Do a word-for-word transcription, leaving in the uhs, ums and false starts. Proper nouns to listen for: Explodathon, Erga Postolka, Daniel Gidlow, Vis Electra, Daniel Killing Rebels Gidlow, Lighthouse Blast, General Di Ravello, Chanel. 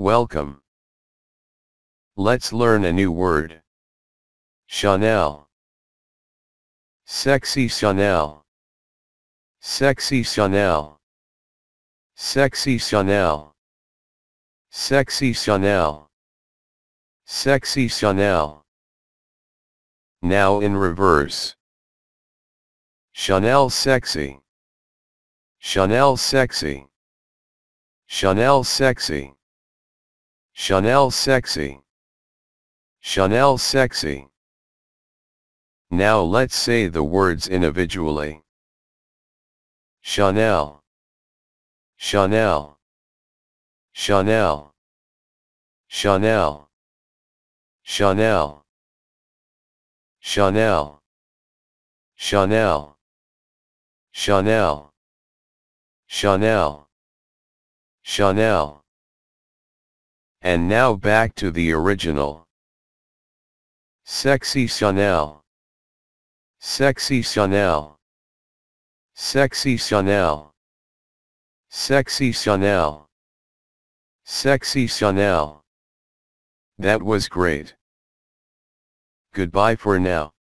Welcome. Let's learn a new word. Chanel. Sexy Chanel. Sexy Chanel. Sexy Chanel. Sexy Chanel. Sexy Chanel. Now in reverse. Chanel sexy. Chanel sexy. Chanel sexy. Chanel sexy. Chanel sexy. Now let's say the words individually. Chanel. Chanel. Chanel. Chanel. Chanel. Chanel. Chanel. Chanel. Chanel. Chanel. And now back to the original. Sexy Chanel. Sexy Chanel. Sexy Chanel. Sexy Chanel. Sexy Chanel. That was great. Goodbye for now.